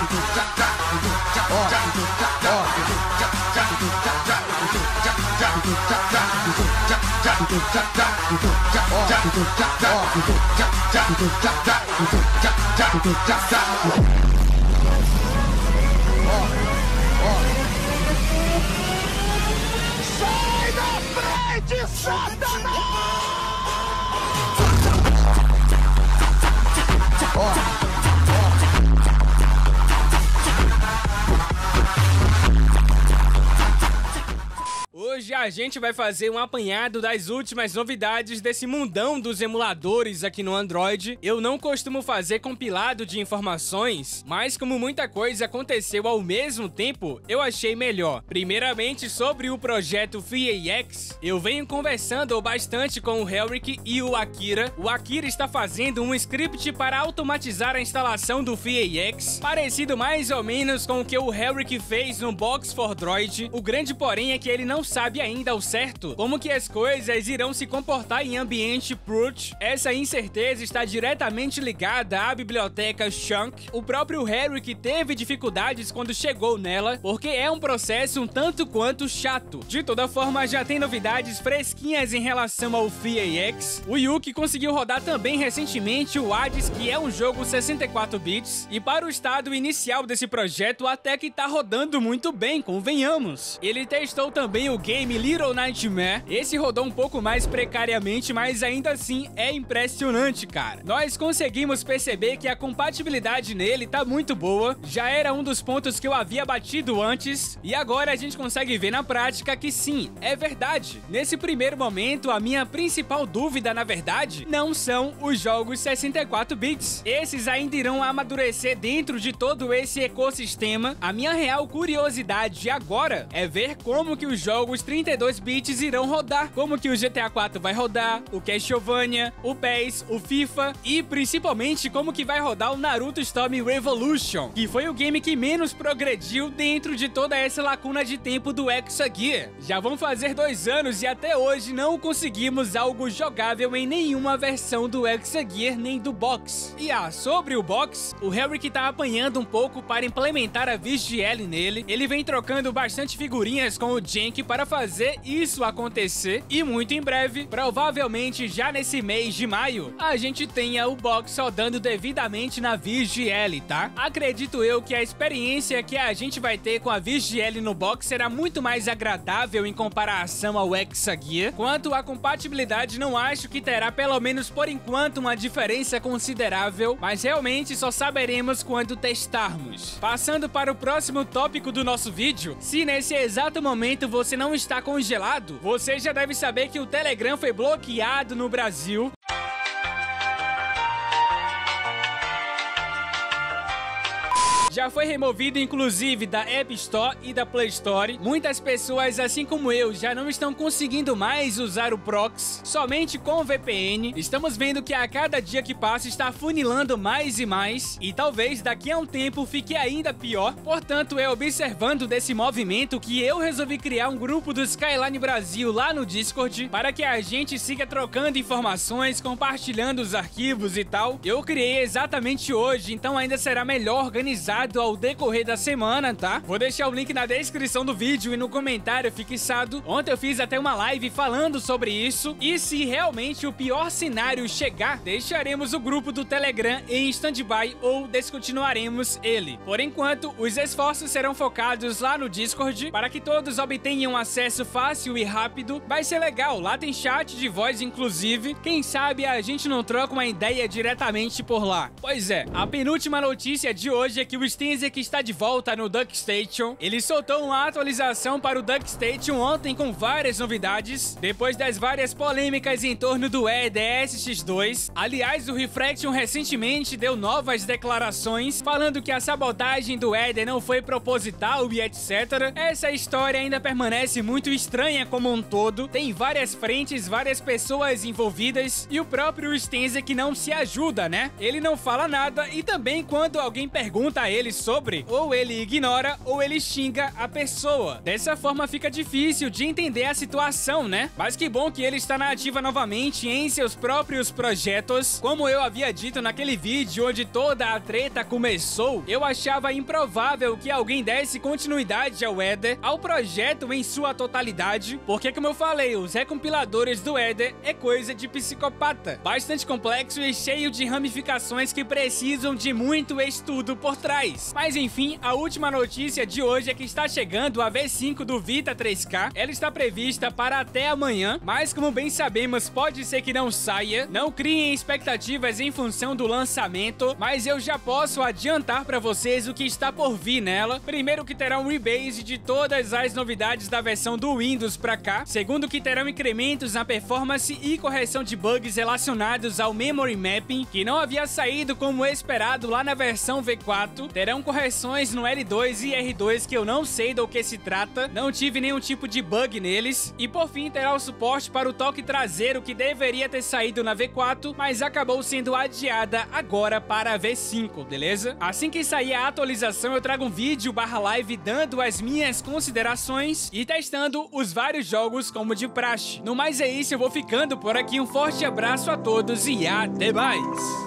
Sai da frente, Satanás! Hoje a gente vai fazer um apanhado das últimas novidades desse mundão dos emuladores aqui no Android. Eu não costumo fazer compilado de informações, mas como muita coisa aconteceu ao mesmo tempo, eu achei melhor. Primeiramente, sobre o projeto FIAX, eu venho conversando bastante com o Helric e o Akira. O Akira está fazendo um script para automatizar a instalação do FIAX, parecido mais ou menos com o que o Helric fez no Box for Droid. O grande porém é que ele não sabe ainda ao certo como que as coisas irão se comportar em ambiente Proot. Essa incerteza está diretamente ligada à biblioteca Chunk. O próprio Harry que teve dificuldades quando chegou nela, porque é um processo um tanto quanto chato. De toda forma, já tem novidades fresquinhas em relação ao FIAX. O Yuki conseguiu rodar também recentemente o Hades, que é um jogo 64 bits, e para o estado inicial desse projeto até que tá rodando muito bem, convenhamos. Ele testou também o game Little Nightmare. Esse rodou um pouco mais precariamente, mas ainda assim é impressionante, cara. Nós conseguimos perceber que a compatibilidade nele tá muito boa, já era um dos pontos que eu havia batido antes, e agora a gente consegue ver na prática que sim, é verdade. Nesse primeiro momento, a minha principal dúvida, na verdade, não são os jogos 64 bits. Esses ainda irão amadurecer dentro de todo esse ecossistema. A minha real curiosidade agora é ver como que os jogos 32 bits irão rodar, como que o GTA IV vai rodar, o Castlevania, o PES, o FIFA e principalmente como que vai rodar o Naruto Storm Revolution, que foi o game que menos progrediu dentro de toda essa lacuna de tempo do ExaGear. Já vão fazer 2 anos e até hoje não conseguimos algo jogável em nenhuma versão do ExaGear nem do Box. E sobre o Box, o Helric tá apanhando um pouco para implementar a VGL nele. Ele vem trocando bastante figurinhas com o Jank para fazer isso acontecer, e muito em breve, provavelmente já nesse mês de maio, a gente tenha o Box rodando devidamente na VGL, tá? Acredito eu que a experiência que a gente vai ter com a VGL no Box será muito mais agradável em comparação ao ExaGear. Quanto à compatibilidade, não acho que terá, pelo menos por enquanto, uma diferença considerável, mas realmente só saberemos quando testarmos. Passando para o próximo tópico do nosso vídeo, se nesse exato momento você não está congelado, você já deve saber que o Telegram foi bloqueado no Brasil. Já foi removido, inclusive, da App Store e da Play Store. Muitas pessoas, assim como eu, já não estão conseguindo mais usar o Prox, somente com o VPN. Estamos vendo que a cada dia que passa está funilando mais e mais, e talvez daqui a um tempo fique ainda pior. Portanto, é observando desse movimento que eu resolvi criar um grupo do Skyline Brasil lá no Discord, para que a gente siga trocando informações, compartilhando os arquivos e tal. Eu criei exatamente hoje, então ainda será melhor organizado ao decorrer da semana, tá? Vou deixar o link na descrição do vídeo e no comentário fixado. Ontem eu fiz até uma live falando sobre isso, e se realmente o pior cenário chegar, deixaremos o grupo do Telegram em stand-by ou descontinuaremos ele. Por enquanto, os esforços serão focados lá no Discord, para que todos obtenham acesso fácil e rápido. Vai ser legal, lá tem chat de voz inclusive, quem sabe a gente não troca uma ideia diretamente por lá. Pois é, a penúltima notícia de hoje é que o Stenzek está de volta no Duck Station. Ele soltou uma atualização para o Duck Station ontem com várias novidades, depois das várias polêmicas em torno do Eder SX2. Aliás, o Refraction recentemente deu novas declarações, falando que a sabotagem do Eder não foi proposital e etc. Essa história ainda permanece muito estranha como um todo. Tem várias frentes, várias pessoas envolvidas, e o próprio Stenzek não se ajuda, né? Ele não fala nada, e também quando alguém pergunta a ele dele sobre, ou ele ignora ou ele xinga a pessoa. Dessa forma fica difícil de entender a situação, né? Mas que bom que ele está na ativa novamente em seus próprios projetos. Como eu havia dito naquele vídeo onde toda a treta começou, eu achava improvável que alguém desse continuidade ao Eder, ao projeto em sua totalidade, porque como eu falei, os recompiladores do Eder é coisa de psicopata, bastante complexo e cheio de ramificações que precisam de muito estudo por trás. Mas enfim, a última notícia de hoje é que está chegando a V5 do Vita 3K, ela está prevista para até amanhã, mas como bem sabemos, pode ser que não saia, não criem expectativas em função do lançamento, mas eu já posso adiantar para vocês o que está por vir nela. Primeiro que terá um rebase de todas as novidades da versão do Windows pra cá, segundo que terão incrementos na performance e correção de bugs relacionados ao memory mapping, que não havia saído como esperado lá na versão V4, terão correções no L2 e R2 que eu não sei do que se trata, não tive nenhum tipo de bug neles, e por fim terá o suporte para o toque traseiro que deveria ter saído na V4, mas acabou sendo adiada agora para a V5, beleza? Assim que sair a atualização eu trago um vídeo barra live dando as minhas considerações e testando os vários jogos como de praxe. No mais é isso, eu vou ficando por aqui, um forte abraço a todos e até mais!